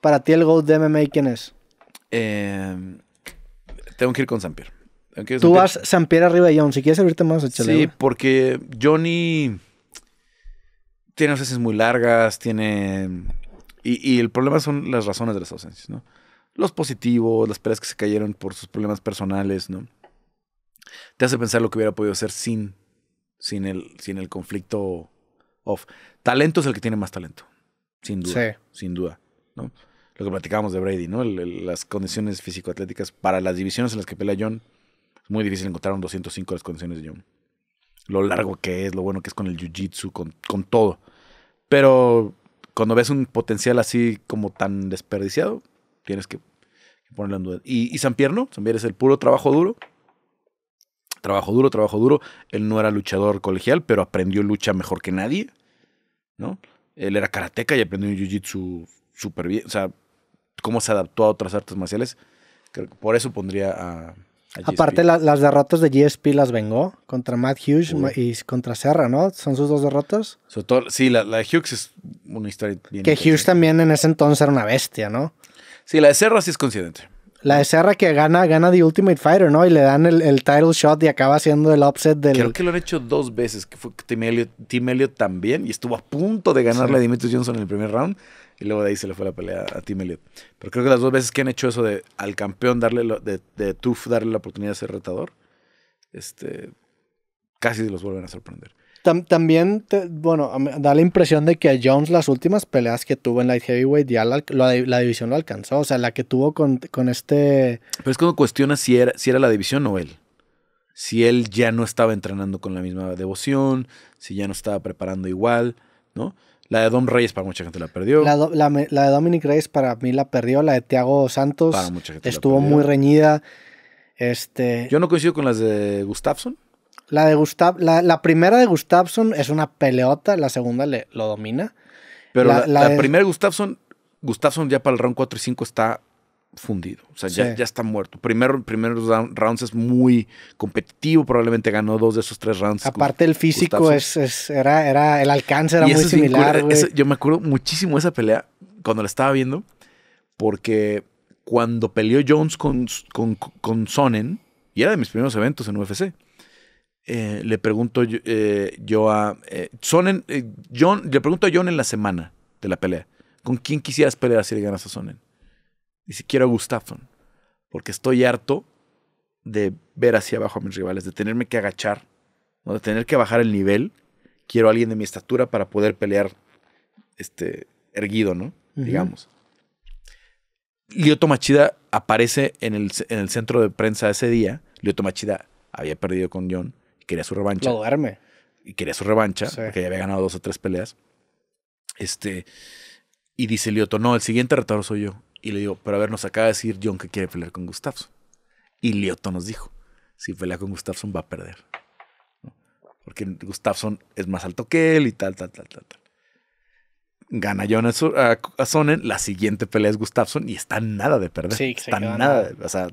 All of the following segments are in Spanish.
Para ti el GOAT de MMA, ¿quién es? Tengo que ir con St-Pierre. Tú vas St-Pierre arriba de Jones. Si quieres servirte más, échale. Sí, güey, porque Johnny tiene ausencias muy largas, tiene... Y el problema son las razones de las ausencias, ¿no? Los positivos, las peleas que se cayeron por sus problemas personales, ¿no? Te hace pensar lo que hubiera podido hacer sin el conflicto off. Talento es el que tiene más talento, sin duda, sí, sin duda, ¿no? Lo que platicábamos de Brady, ¿no? Las condiciones físico-atléticas para las divisiones en las que pelea John, es muy difícil encontrar un 205 de las condiciones de John. Lo largo que es, lo bueno que es con el jiu-jitsu, con todo. Pero cuando ves un potencial así como tan desperdiciado, tienes que ponerlo en duda. Y St-Pierre, ¿no? St-Pierre es el puro trabajo duro. Trabajo duro. Él no era luchador colegial, pero aprendió lucha mejor que nadie, ¿no? Él era karateca y aprendió jiu-jitsu súper bien. O sea, cómo se adaptó a otras artes marciales. Creo que por eso pondría a GSP. Aparte, las derrotas de GSP las vengó contra Matt Hughes y contra Serra, ¿no? Son sus dos derrotas. Sobre todo, sí, la de Hughes es una historia bien. Que Hughes también en ese entonces era una bestia, ¿no? Sí, la de Serra sí es coincidente. La de Serra que gana The Ultimate Fighter, ¿no? Y le dan el title shot y acaba haciendo el upset del... Creo que lo han hecho dos veces, que fue Tim Elliott también, y estuvo a punto de ganarle, sí, a Demetrious Johnson en el primer round, y luego de ahí se le fue la pelea a Tim Elliott. Pero creo que las dos veces que han hecho eso de al campeón darle darle la oportunidad de ser retador, casi los vuelven a sorprender. También, da la impresión de que a Jones las últimas peleas que tuvo en Light Heavyweight ya la división lo alcanzó. O sea, la que tuvo con este... Pero es cuando cuestiona si era la división o él. Si él ya no estaba entrenando con la misma devoción, si ya no estaba preparando igual, ¿no? La de Dom Reyes para mucha gente la perdió. La de Dominick Reyes para mí la perdió. La de Thiago Santos para mucha gente estuvo muy reñida. Yo no coincido con las de Gustafsson. La primera de Gustafsson es una peleota, la segunda lo domina. Pero la primera de Gustafsson ya para el round 4 y 5 está fundido. O sea, sí, ya está muerto. Primeros rounds es muy competitivo, probablemente ganó dos de esos tres rounds. Aparte el físico, era el alcance era muy similar. Yo me acuerdo muchísimo de esa pelea cuando la estaba viendo, porque cuando peleó Jones con Sonnen, y era de mis primeros eventos en UFC, le pregunto a John en la semana de la pelea, ¿con quién quisieras pelear si le ganas a Sonnen? Dice, quiero a Gustafsson, porque estoy harto de ver hacia abajo a mis rivales, de tenerme que agachar, ¿no? De tener que bajar el nivel. Quiero a alguien de mi estatura para poder pelear erguido, ¿no? Uh-huh. Digamos. Lyoto Machida aparece en el centro de prensa ese día. Lyoto Machida había perdido con John. Quería su revancha. Lo duerme. Y quería su revancha, sí, porque ya había ganado dos o tres peleas. Y dice Lyoto, no, el siguiente retador soy yo. Y le digo, pero a ver, nos acaba de decir John que quiere pelear con Gustafsson. Y Lyoto nos dijo, si pelea con Gustafsson va a perder, ¿no? Porque Gustafsson es más alto que él y tal. Gana John a Sonnen, la siguiente pelea es Gustafsson y está nada de perder. Sí, está nada, o sea...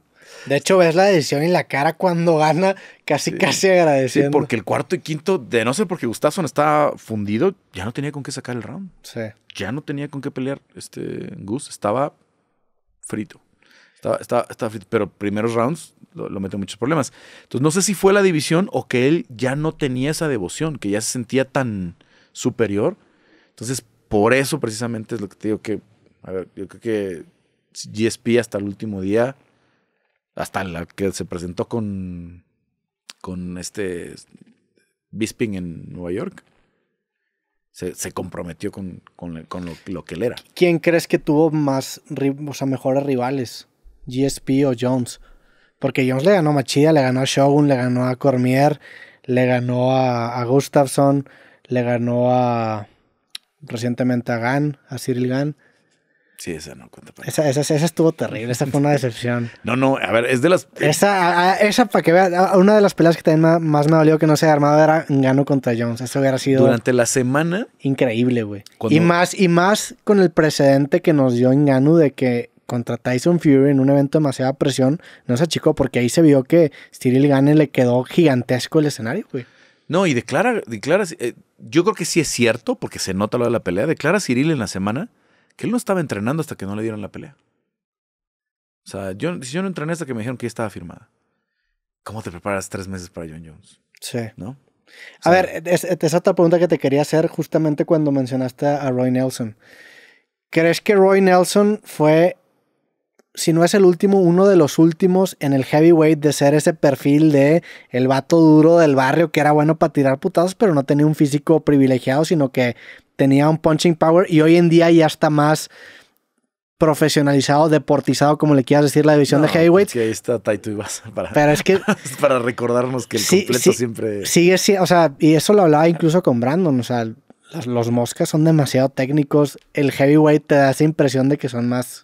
De hecho, ves la decisión y la cara cuando gana, casi agradeciendo. Sí, porque el cuarto y quinto, de no ser porque Gustafsson estaba fundido, ya no tenía con qué sacar el round. Sí. Ya no tenía con qué pelear. Gus estaba frito. Estaba frito, pero primeros rounds lo metió en muchos problemas. Entonces, no sé si fue la división o que él ya no tenía esa devoción, que ya se sentía tan superior. Entonces, por eso precisamente es lo que te digo que, a ver, yo creo que GSP hasta el último día... Hasta la que se presentó con Bisping en Nueva York. Se comprometió con lo que él era. ¿Quién crees que tuvo más, mejores rivales? ¿GSP o Jones? Porque Jones le ganó a Machida, le ganó a Shogun, le ganó a Cormier, le ganó a Gustafsson, le ganó recientemente a Gane, a Ciryl Gane. Sí, esa no cuenta para esa estuvo terrible, esa fue una decepción. No, a ver, es de las... Esa para que veas, una de las peleas que también más me dolió que no se haya armado era Ngannou contra Jones. Eso hubiera sido... Durante la semana... Increíble, güey. Cuando... Y más con el precedente que nos dio Ngannou de que contra Tyson Fury en un evento de demasiada presión, no se achicó, porque ahí se vio que Ciryl Gane le quedó gigantesco el escenario, güey. No, y declara yo creo que sí es cierto, porque se nota lo de la pelea, declara Ciryl en la semana... que él no estaba entrenando hasta que no le dieron la pelea. O sea, yo no entrené hasta que me dijeron que ya estaba firmada. ¿Cómo te preparas 3 meses para John Jones? Sí. ¿No? A ver, es otra pregunta que te quería hacer justamente cuando mencionaste a Roy Nelson. ¿Crees que Roy Nelson fue, si no es el último, uno de los últimos en el heavyweight de ser ese perfil de el vato duro del barrio que era bueno para tirar putazos, pero no tenía un físico privilegiado, sino que tenía un punching power y hoy en día ya está más profesionalizado, deportizado, como le quieras decir, la división de heavyweights? Que ahí está Taito Ibasa pero es que, para recordarnos que el completo siempre... Sigue, o sea, y eso lo hablaba incluso con Brandon, o sea, los moscas son demasiado técnicos, el heavyweight te da esa impresión de que son más...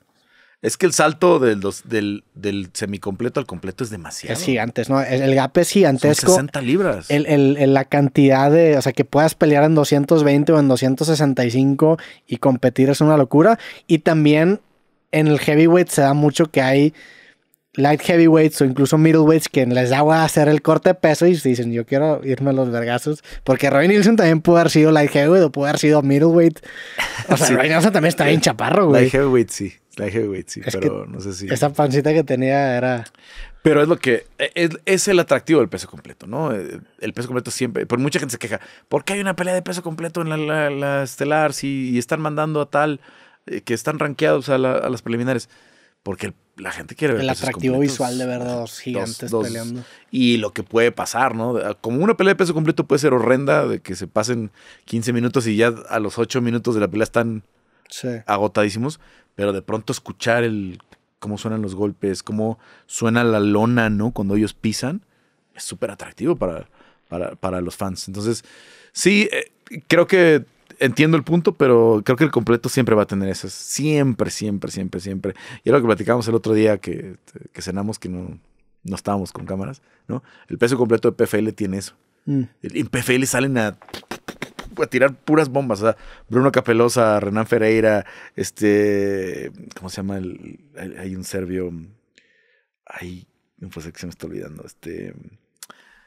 Es que el salto del semicompleto al completo es demasiado. Es gigante, ¿no? El gap es gigantesco. Son 60 libras. La cantidad de... O sea, que puedas pelear en 220 o en 265 y competir es una locura. Y también en el heavyweight se da mucho que hay light heavyweights o incluso middleweights que les da a hacer el corte de peso y dicen, yo quiero irme a los vergazos. Porque Roy Nelson también pudo haber sido light heavyweight o pudo haber sido middleweight. O sea, sí. Roy Nelson también está bien chaparro, güey. Light heavyweight, sí. La heavyweight, sí, es pero no sé si... Esa pancita que tenía era... Pero es lo que... Es el atractivo del peso completo, ¿no? El peso completo siempre... Por mucha gente se queja. ¿Por qué hay una pelea de peso completo en la estelar? Si y están mandando a tal... que están rankeados a las preliminares. Porque la gente quiere ver el atractivo visual de ver dos gigantes peleando. Y lo que puede pasar, ¿no? Como una pelea de peso completo puede ser horrenda, de que se pasen 15 minutos y ya a los 8 minutos de la pelea están... Sí. Agotadísimos, pero de pronto escuchar cómo suenan los golpes, cómo suena la lona, ¿no? Cuando ellos pisan, es súper atractivo para los fans. Entonces, sí, creo que entiendo el punto, pero creo que el completo siempre va a tener esas. Siempre, siempre, siempre, siempre. Y era lo que platicamos el otro día que cenamos, que no estábamos con cámaras, ¿no? El peso completo de PFL tiene eso. En PFL salen a tirar puras bombas, o sea, Bruno Capelosa, Renan Ferreira, ¿cómo se llama? Hay un serbio, pues es que se me está olvidando,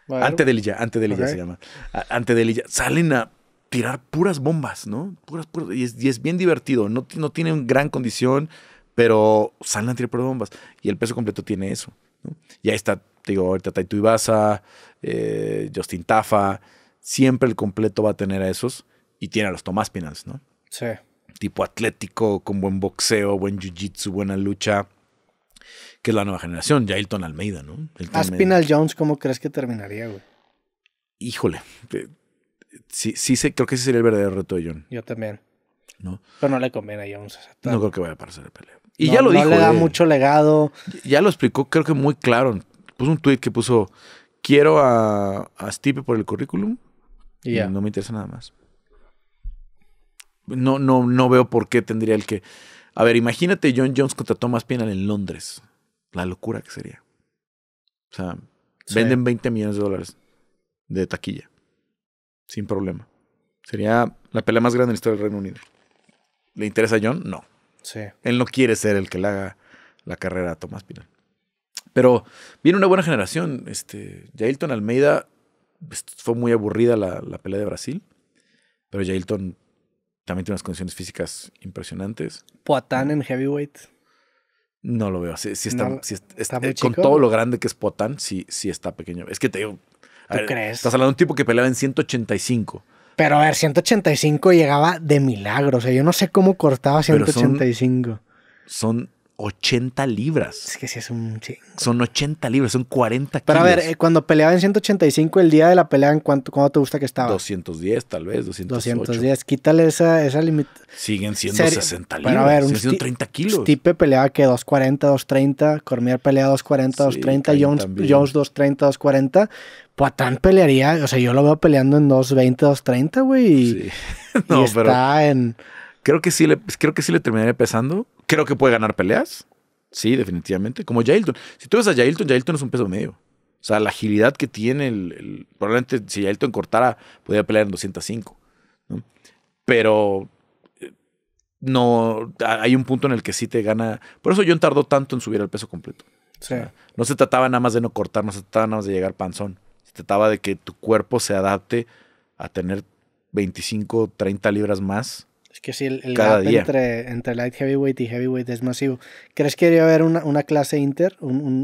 Ante Delija okay. Se llama, Ante Delija, salen a tirar puras bombas, ¿no? Puras, y es bien divertido, no tienen gran condición, pero salen a tirar puras bombas, y el peso completo tiene eso, ¿no? Y ahí está, digo, ahorita Taito Ibasa, Justin Tafa. Siempre el completo va a tener a esos y tiene a los Tom Aspinall, ¿no? Sí. Tipo atlético, con buen boxeo, buen jiu-jitsu, buena lucha, que es la nueva generación. Jailton Almeida, ¿no? Aspinall Jones, ¿cómo crees que terminaría, güey? Híjole. Sí, creo que ese sería el verdadero reto de John. Yo también. ¿No? Pero no le conviene a Jones. No creo que vaya a parecer el pelea. Y no, ya lo dijo. No le da mucho legado. Ya lo explicó, creo que muy claro. Puso un tweet que puso, quiero a Stipe por el currículum. Yeah. No me interesa nada más. No veo por qué tendría el que... A ver, imagínate John Jones contra Tom Aspinall en Londres. La locura que sería. O sea, sí. Venden $20 millones de taquilla. Sin problema. Sería la pelea más grande en la historia del Reino Unido. ¿Le interesa a John? No. Sí. Él no quiere ser el que le haga la carrera a Tom Aspinall. Pero viene una buena generación. Jailton Almeida... Fue muy aburrida la pelea de Brasil, pero Jailton también tiene unas condiciones físicas impresionantes. Poatan en heavyweight. No lo veo. Está muy chico. Con todo lo grande que es Poatan, sí está pequeño. Es que te digo, ¿Tú crees? Estás hablando de un tipo que peleaba en 185. Pero a ver, 185 llegaba de milagro. O sea, yo no sé cómo cortaba 185. Son 80 libras. Es que sí es un chingo. Son 80 libras, son 40 kilos. Pero a ver, cuando peleaba en 185, el día de la pelea, ¿en cuánto te gusta que estaba? 210, tal vez, 208. 210, quítale esa límite. Siguen siendo 60 libras. Pero a ver, 130 kilos. Stipe peleaba que 240, 230. Cormier peleaba 240, 230. Jones 230, 240. Poatan pelearía, o sea, yo lo veo peleando en 220, 230, güey. Sí. No, y pero... está en... Creo que sí le terminaría pesando. Creo que puede ganar peleas. Sí, definitivamente. Como Jailton. Si tú ves a Jailton, Jailton es un peso medio. O sea, la agilidad que tiene... probablemente si Jailton cortara, podría pelear en 205. ¿No? Pero no hay un punto en el que sí te gana. Por eso John tardó tanto en subir al peso completo. Sí. O sea, no se trataba nada más de no cortar, no se trataba nada más de llegar panzón. Se trataba de que tu cuerpo se adapte a tener 25, 30 libras más. Es que si el gap entre light heavyweight y heavyweight es masivo. ¿Crees que debe haber una clase inter?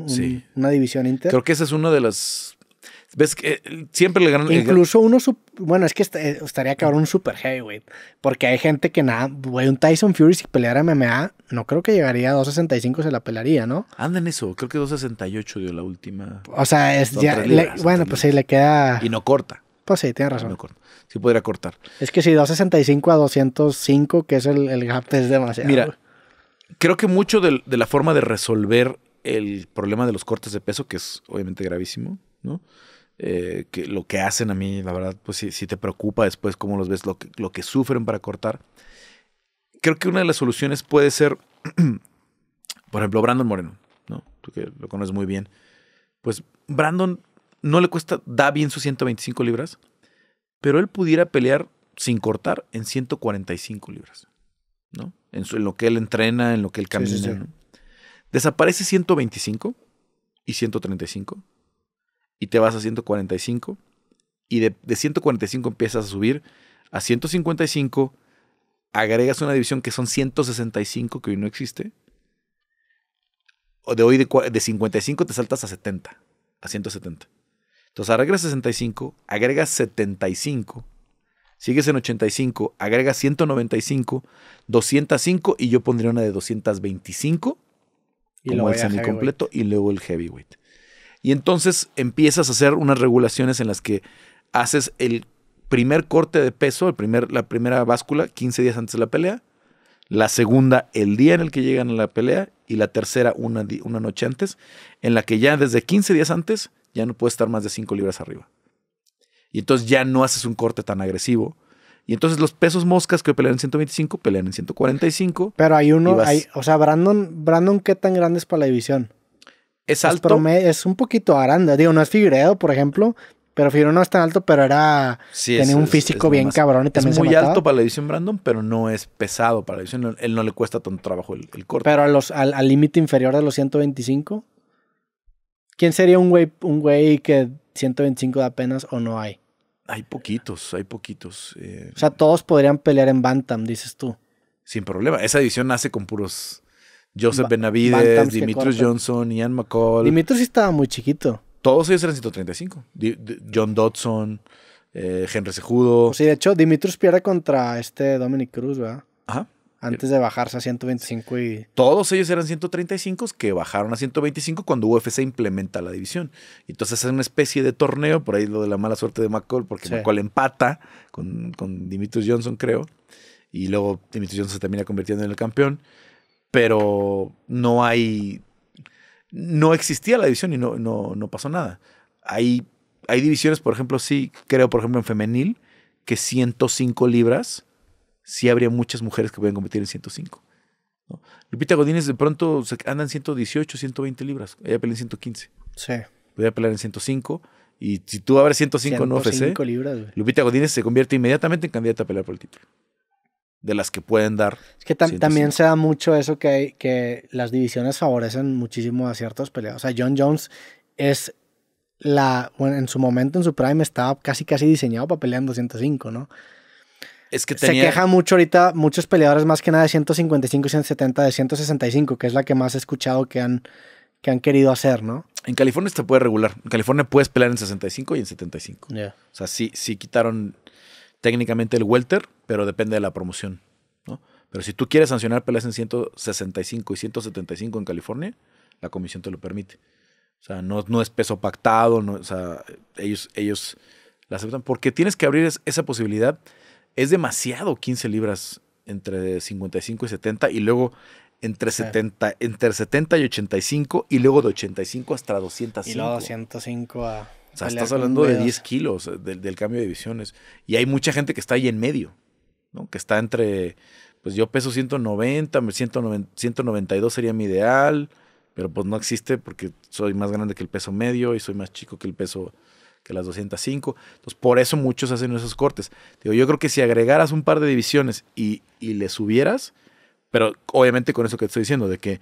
Sí. ¿Una división inter? Creo que esa es una de las... ¿Ves que siempre le ganan? Incluso uno... Bueno, es que estaría cabrón un super heavyweight. Porque hay gente que nada... Güey, un Tyson Fury si peleara MMA, no creo que llegaría a 265, se la pelearía, ¿no? Anda en eso. Creo que 268 dio la última. O sea, es ya... bueno, pues sí, le queda... Y no corta. Pues sí, tienes razón. No corta. Sí podría cortar. Es que si 265 a 205, que es el gap, es demasiado. Mira, creo que mucho de la forma de resolver el problema de los cortes de peso, que es obviamente gravísimo, ¿no? Que lo que hacen a mí, la verdad, pues sí te preocupa después cómo los ves, lo que sufren para cortar. Creo que una de las soluciones puede ser, por ejemplo, Brandon Moreno, ¿no? Tú que lo conoces muy bien. Pues Brandon no le cuesta, da bien sus 125 libras, pero él pudiera pelear sin cortar en 145 libras, ¿no? En lo que él entrena, en lo que él camina. Sí. ¿No? Desaparece 125 y 135. Y te vas a 145 y de 145 empiezas a subir a 155, agregas una división que son 165 que hoy no existe, o de hoy de 55 te saltas a 70, a 170. Entonces agregas 65, agregas 75, sigues en 85, agregas 195, 205 y yo pondría una de 225 como el semicompleto y luego el heavyweight. Y entonces empiezas a hacer unas regulaciones en las que haces el primer corte de peso, la primera báscula, 15 días antes de la pelea, la segunda el día en el que llegan a la pelea y la tercera una noche antes, en la que ya desde 15 días antes ya no puedes estar más de 5 libras arriba. Y entonces ya no haces un corte tan agresivo. Y entonces los pesos moscas que pelean en 125 pelean en 145. Pero hay uno, o sea, Brandon, ¿qué tan grande es para la división? Es alto. Es un poquito grande. Digo, no es Figueiredo, por ejemplo. Pero Figueiredo no es tan alto, pero era... Sí, tenía un físico bien cabrón y también se mataba. Es muy alto para la división Brandon, pero no es pesado para la división. Él no le cuesta tanto trabajo el corte. Pero al límite inferior de los 125. ¿Quién sería un güey que 125 da apenas o no hay? Hay poquitos, hay poquitos. O sea, todos podrían pelear en Bantam, dices tú. Sin problema. Esa división nace con puros... Joseph Benavides, Demetrious Johnson, Ian McCall. Demetrious sí estaba muy chiquito. Todos ellos eran 135. John Dodson, Henry Cejudo. Pues sí, de hecho, Demetrious pierde contra Dominick Cruz, ¿verdad? Ajá. Antes de bajarse a 125 y... Todos ellos eran 135 que bajaron a 125 cuando UFC implementa la división. Entonces es una especie de torneo, por ahí lo de la mala suerte de McCall, porque sí. McCall empata con Demetrious Johnson, creo. Y luego Demetrious Johnson se termina convirtiendo en el campeón. Pero no existía la división y no pasó nada. Hay divisiones, por ejemplo, sí, creo, por ejemplo, en femenil, que 105 libras, sí habría muchas mujeres que pueden competir en 105. ¿No? Lupita Godínez de pronto anda en 118, 120 libras. Ella pelea en 115. Sí. Podría pelear en 105. Y si tú abres 105 en UFC, libras, Lupita Godínez se convierte inmediatamente en candidata a pelear por el título. De las que pueden dar. Es que también se da mucho eso que las divisiones favorecen muchísimo a ciertos peleadores. O sea, John Jones es bueno, en su momento, en su prime, estaba casi diseñado para pelear en 205, ¿no? Es que se queja mucho ahorita, muchos peleadores más que nada de 155 y 170, de 165, que es la que más he escuchado que han querido hacer, ¿no? En California se puede regular. En California puedes pelear en 65 y en 75. Yeah. O sea, sí quitaron... técnicamente el welter, pero depende de la promoción, ¿no? Pero si tú quieres sancionar peleas en 165 y 175 en California, la comisión te lo permite. O sea, no es peso pactado, no, o sea, ellos la aceptan. Porque tienes que abrir esa posibilidad. Es demasiado 15 libras entre 55 y 70 y luego... Entre 70 y 85 y luego de 85 hasta 205. Y luego 205 a... O sea, estás hablando de 10 kilos del cambio de divisiones. Y hay mucha gente que está ahí en medio, ¿no? Que está entre... Pues yo peso 190, 192 sería mi ideal, pero pues no existe porque soy más grande que el peso medio y soy más chico que el peso... que las 205. Entonces, por eso muchos hacen esos cortes. Digo, yo creo que si agregaras un par de divisiones y le subieras... Pero obviamente con eso que te estoy diciendo, de que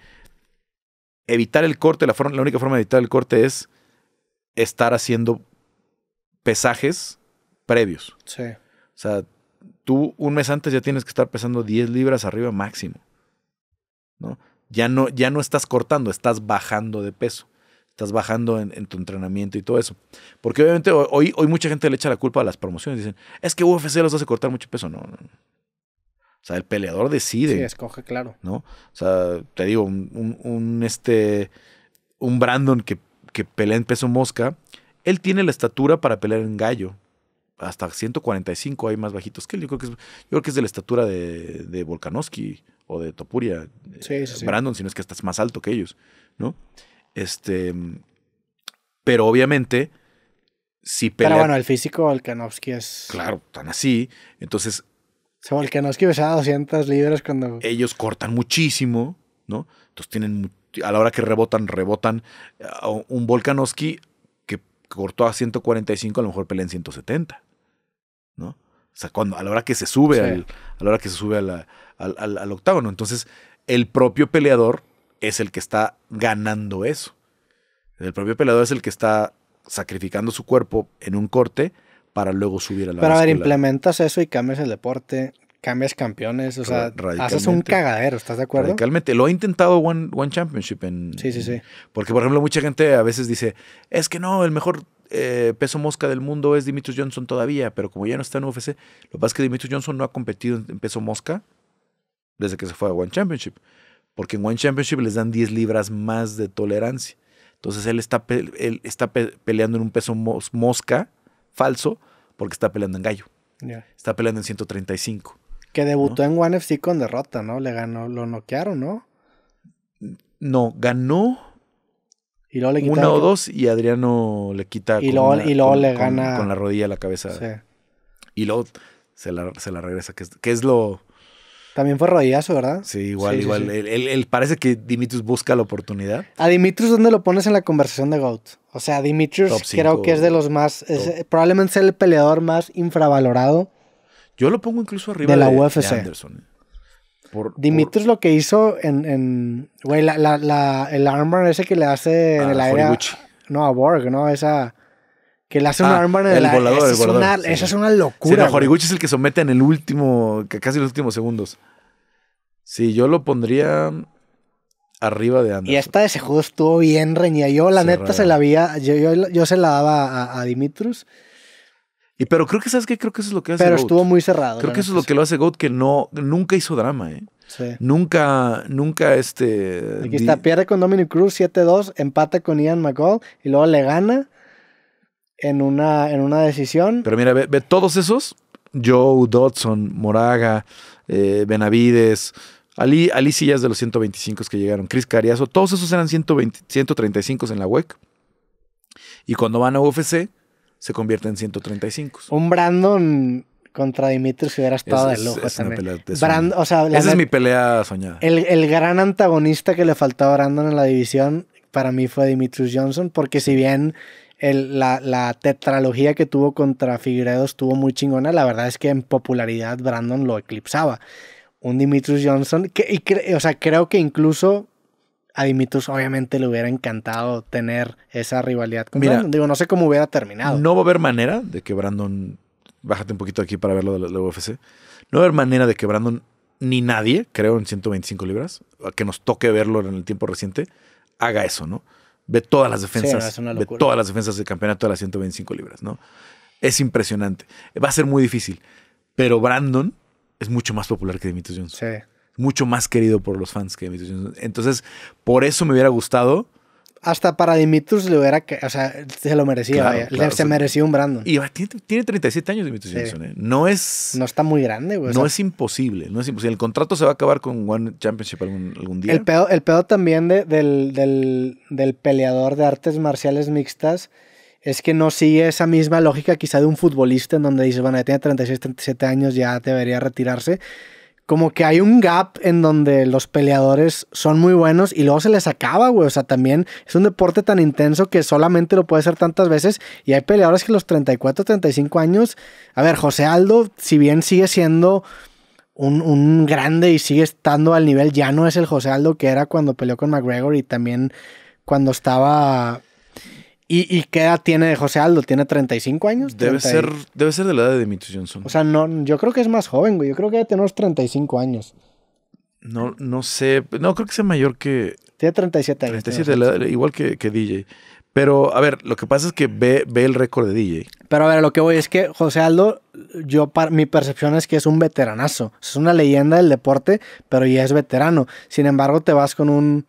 evitar el corte, la única forma de evitar el corte es estar haciendo pesajes previos. Sí. O sea, tú un mes antes ya tienes que estar pesando 10 libras arriba máximo, ¿no? Ya no estás cortando, estás bajando de peso. Estás bajando en tu entrenamiento y todo eso. Porque obviamente hoy mucha gente le echa la culpa a las promociones. Dicen, es que UFC los hace cortar mucho peso. No, no. O sea, el peleador decide. Sí, escoge, claro. ¿No? O sea, te digo, un Brandon que pelea en peso mosca, él tiene la estatura para pelear en gallo. Hasta 145 hay más bajitos que él. Yo creo que es de la estatura de Volkanovski o de Topuria. Sí, sí, Brandon, sí. Si no es que estás más alto que ellos, ¿no? Pero obviamente, si pelea... Pero bueno, el físico Volkanovski es... Claro, tan así. Entonces... O sea, Volkanovski pesaba 200 libras cuando... Ellos cortan muchísimo, ¿no? Entonces tienen... A la hora que rebotan. Un Volkanovski que cortó a 145, a lo mejor pelea en 170, ¿no? O sea, a la hora que se sube, sí, al octágono. Entonces, el propio peleador es el que está ganando eso. El propio peleador es el que está sacrificando su cuerpo en un corte para luego subir a la báscula. Pero a ver, implementas eso y cambias el deporte, cambias campeones, o sea, haces un cagadero, ¿estás de acuerdo? Radicalmente. Lo ha intentado One Championship. Sí, sí, sí. Porque, por ejemplo, mucha gente a veces dice, es que no, el mejor peso mosca del mundo es Demetrious Johnson todavía, pero como ya no está en UFC, lo que pasa es que Demetrious Johnson no ha competido en peso mosca desde que se fue a One Championship. Porque en One Championship les dan 10 libras más de tolerancia. Entonces él está peleando en un peso mosca falso porque está peleando en gallo. Yeah. Está peleando en 135. Que debutó, ¿no?, en One FC con derrota, ¿no? Le ganó, lo noquearon, ¿no? No, ganó y luego le una o dos y Adriano le quita y luego le gana con la rodilla a la cabeza. Sí. Y luego se la regresa, que es lo... También fue rodillazo, ¿verdad? Sí, igual. Sí. Él parece que Demetrious busca la oportunidad. ¿A Demetrious dónde lo pones en la conversación de GOAT? O sea, Demetrious creo que es de los más... probablemente sea el peleador más infravalorado. Yo lo pongo incluso arriba de la UFC. De Anderson. Demetrious lo que hizo en güey, el armband ese que le hace en el aire... Horiguchi. No, a Borg, ¿no? Esa... Que le hace un armband en el volador. Esa es una locura. Sí, no, Horiguchi es el que somete en el último, casi los últimos segundos. Sí, yo lo pondría arriba de Anderson. Y esta de Cejudo estuvo bien reñida. Yo, la Serra, neta, se la había. Yo se la daba a Demetrious. Y pero creo que, ¿sabes qué? Creo que eso es lo que hace Goat. Pero estuvo muy cerrado. Creo que eso es lo que lo hace Goat, que no, nunca hizo drama, ¿eh? Sí. Nunca. Aquí está, pierde con Dominick Cruz 7-2, empata con Ian McCall y luego le gana. En una decisión. Pero mira, ve todos esos. Joe, Dodson, Moraga, Benavides, Ali Sillas de los 125 que llegaron, Chris Cariazo, todos esos eran 135 en la WEC. Y cuando van a UFC, se convierten en 135. Un Brandon contra Demetrious hubiera estado de loco también. O sea, esa es mi pelea soñada. El gran antagonista que le faltaba a Brandon en la división, para mí fue Demetrious Johnson, porque si bien... La tetralogía que tuvo contra Figueiredo estuvo muy chingona. La verdad es que en popularidad Brandon lo eclipsaba. Un Demetrious Johnson, creo que incluso a Demetrious obviamente le hubiera encantado tener esa rivalidad con Brandon. Digo, no sé cómo hubiera terminado. No va a haber manera de que Brandon... Bájate un poquito aquí para verlo de la UFC. No va a haber manera de que Brandon, ni nadie, creo, en 125 libras, que nos toque verlo en el tiempo reciente, haga eso, ¿no? Ve todas las defensas. Sí, ve todas las defensas del campeonato de las 125 libras, ¿no? Es impresionante. Va a ser muy difícil. Pero Brandon es mucho más popular que Demetrious Johnson. Sí. Mucho más querido por los fans que Demetrious Johnson. Entonces, por eso me hubiera gustado. Hasta para Demetrious le hubiera... O sea, se lo merecía. Claro, claro, se merecía un Brandon. Y tiene 37 años Demetrious Johnson. ¿Eh? No está muy grande, güey. No, o sea, es imposible. No es imposible. El contrato se va a acabar con One Championship algún día. El pedo también del peleador de artes marciales mixtas es que no sigue esa misma lógica quizá de un futbolista en donde dices, bueno, ya tiene 36, 37 años, ya debería retirarse. Como que hay un gap en donde los peleadores son muy buenos y luego se les acaba, güey. O sea, también es un deporte tan intenso que solamente lo puede hacer tantas veces. Y hay peleadores que los 34, 35 años... A ver, José Aldo, si bien sigue siendo un grande y sigue estando al nivel, ya no es el José Aldo que era cuando peleó con McGregor y también cuando estaba... ¿Y qué edad tiene José Aldo? ¿Tiene 35 años? Debe ser de la edad de Demetrious Johnson. O sea, no, yo creo que es más joven, güey. Yo creo que debe tener unos 35 años. No sé. No, creo que sea mayor que... Tiene 37 años. 37, igual que DJ. Pero, a ver, lo que pasa es que ve el récord de DJ. Pero, a ver, lo que voy es que José Aldo, mi percepción es que es un veteranazo. Es una leyenda del deporte, pero ya es veterano. Sin embargo, te vas con un...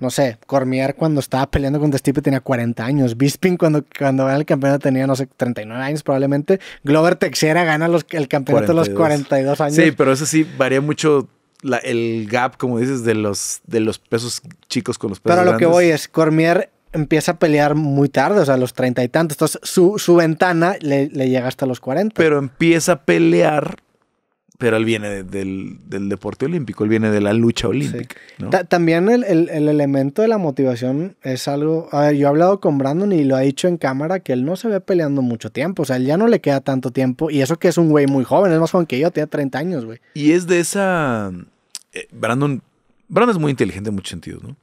No sé, Cormier cuando estaba peleando contra Stipe tenía 40 años. Bisping cuando gana el campeonato tenía, no sé, 39 años probablemente. Glover Teixeira gana el campeonato 42. A los 42 años. Sí, pero eso sí varía mucho el gap, como dices, de los pesos chicos con los pesos grandes. Pero lo que voy es, Cormier empieza a pelear muy tarde, o sea, a los 30 y tantos. Entonces su ventana le llega hasta los 40. Pero empieza a pelear... Pero él viene del deporte olímpico, él viene de la lucha olímpica. Sí. ¿No? También el elemento de la motivación es algo... A ver, yo he hablado con Brandon y lo ha dicho en cámara que él no se ve peleando mucho tiempo. O sea, él ya no le queda tanto tiempo. Y eso que es un güey muy joven, es más joven que yo, tiene 30 años, güey. Y es de esa... Brandon es muy inteligente en muchos sentidos, ¿no?